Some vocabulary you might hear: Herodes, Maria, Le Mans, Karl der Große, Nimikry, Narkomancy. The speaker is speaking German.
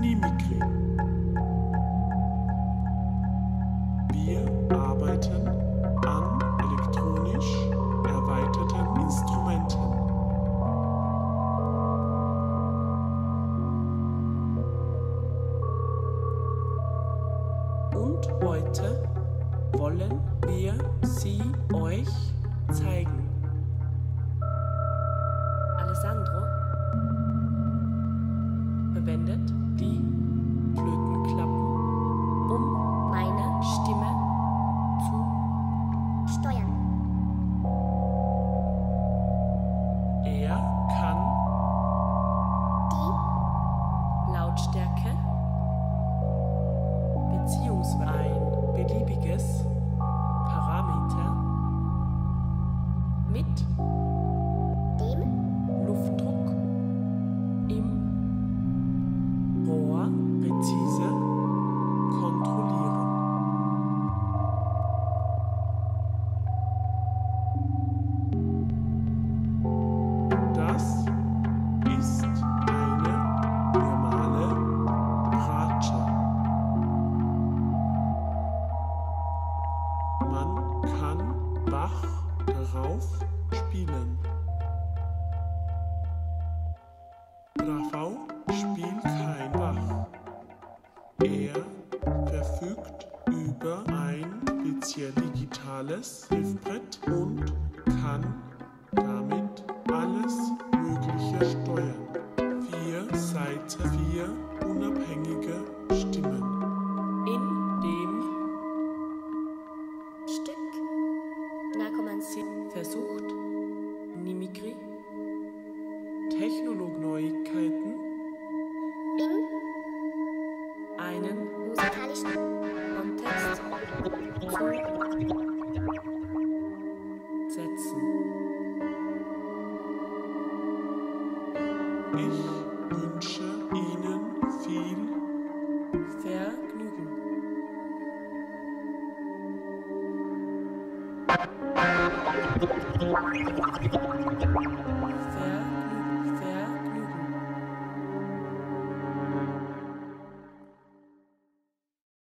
Nimikry. Wir arbeiten an elektronisch erweiterten Instrumenten. Und heute wollen wir sie euch zeigen. Alessandro verwendet die Flötenklappen, um meine Stimme zu steuern. Er kann die Lautstärke bzw. ein beliebiges Parameter mit dem Luftdruck im Rohr präzise kontrollieren. Das ist eine normale Bratsche. Man kann Bach darauf spielen. Raffau spielt kein Bach. Er verfügt über ein speziell digitales Hilfsbrett und kann damit alles Mögliche steuern. 4 Saiten, 4 unabhängige Stimmen. In dem Stück Narkomancy versucht Nimikry Technologneuigkeiten in einen musikalischen Kontext zu setzen. Ich wünsche Ihnen viel Vergnügen.